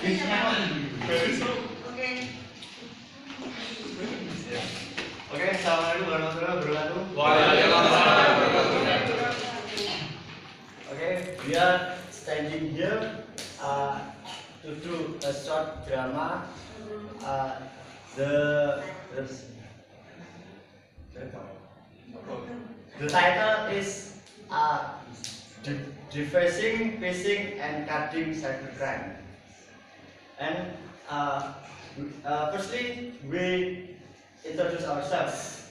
Oke, assalamualaikum warahmatullahi wabarakatuh. Waalaikumsalam warahmatullahi wabarakatuh. Okay, we are standing here to do a short drama. The title is defacing, pacing, and cutting cybercrime. And firstly, we introduce ourselves.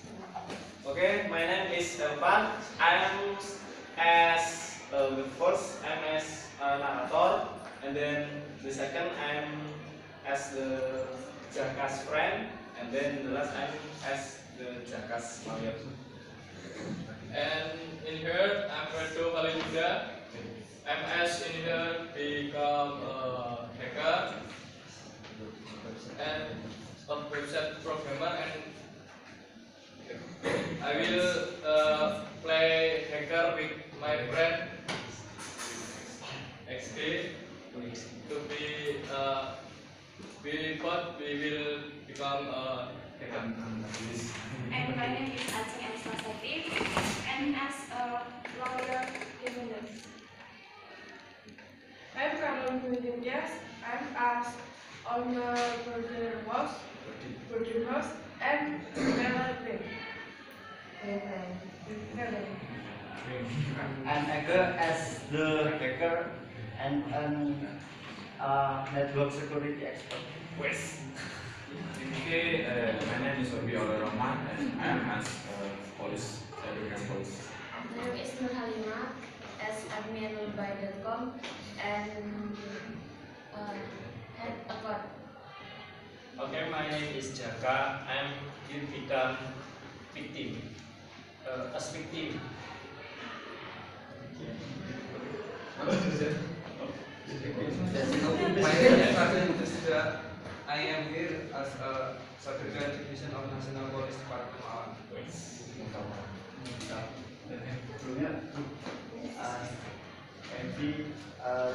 Okay, my name is Elpan. I'm as the first, I'm as narrator, and then the second, I'm as the Jaka's friend, and then the last, I'm as the Jaka's lawyer. And in here, I'm Redo Valenida. MS in here become a hacker and a website programmer, and I will play hacker with my friend XD to be before we will become a hacker. And my name is Atiyan Sasati, and as a lawyer defendant. I'm from India. I'm as on the border house, and I'm hacker as the hacker and an network security expert. Yes. Okay, my name is Aviala and I am as police, American police. My name is Nurhalima, as adminulbay.com, and head account. Okay, my name is Jaka. I am here become victim, as victim. My name is Atiyan. I am here as a secretary division of National Police Department.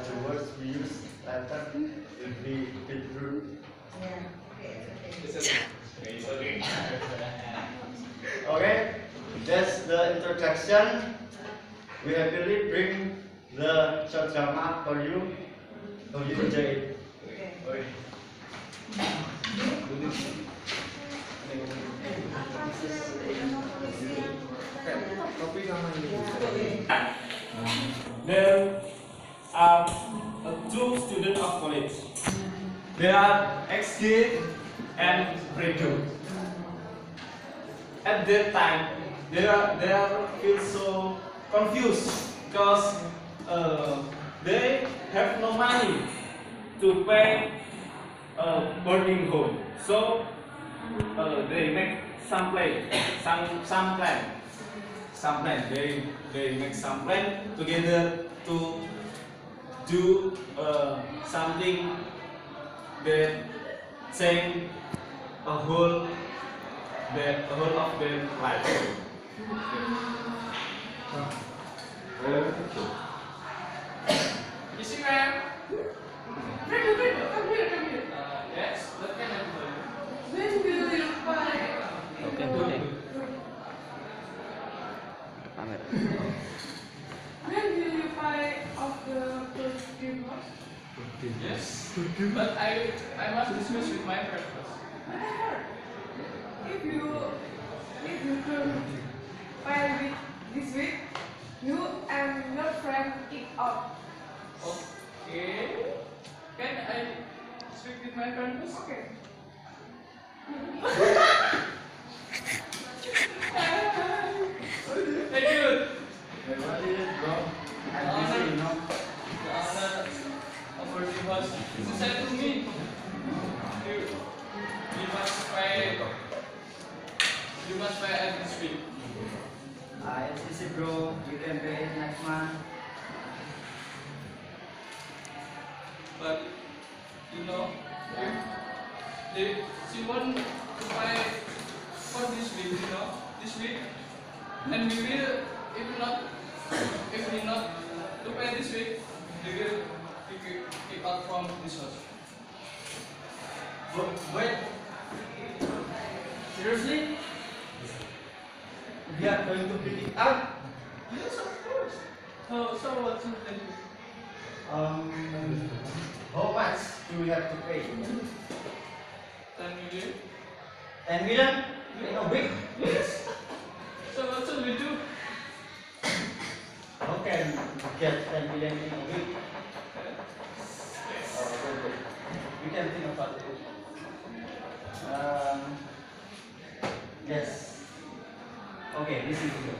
The words we use later will be different. Yeah. Okay. Okay. That's the introduction. We happily bring the short drama for you. For you to enjoy it. Okay. There are two students of college. They are XD and Redo. At that time, they feel so confused because they have no money to pay boarding home, so they make some plan. They make some plan together to do something that change a whole of their life. You see, man? Come here. Yes, that can happen. When will you find? Okay. When will you find of the first game? Yes, but I must discuss with my friend first. If you can find it this week, you and your friend kick out. Okay. Can I speak with my friend? Okay. Thank you. What is it, bro? The honor of you said to me, you must pay every week. It's easy, bro. You can pay it next month. But you know, she wants to buy for this week, and we will, if we not to pay this week, we will kick out from this house. Wait. Seriously? We are going to pick it up? Yes, of course. So what's the thing? How much do we have to pay? 10 million. 10 million? In a week? Yes. So what should we do? How can we get 10 million in a week? We can think about it. Yes. Okay, this is good.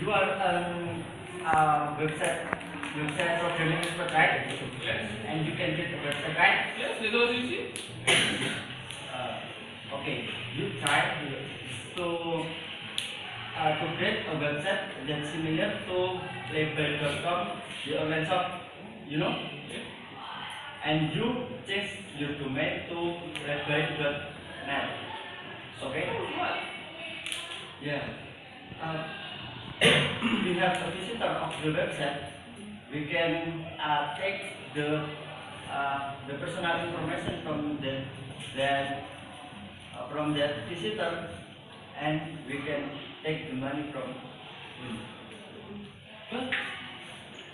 You are website programming expert, right? Yes. And you can get the website, right? Yes, this was easy. Okay, you try to create a website that's similar to Playbill.com, the online shop, you know? Yes. And you change your domain to Playbill.net. Okay? Yeah. If we have a visitor of the website, we can take the personal information from that visitor, and we can take the money from him. But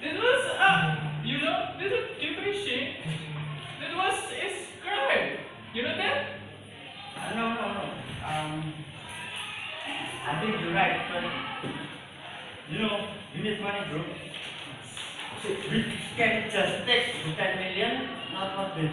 this was this is depreciation. This was a crime. You know that? No. I think you're right, but you need money, bro. We can just take 10 million, not for the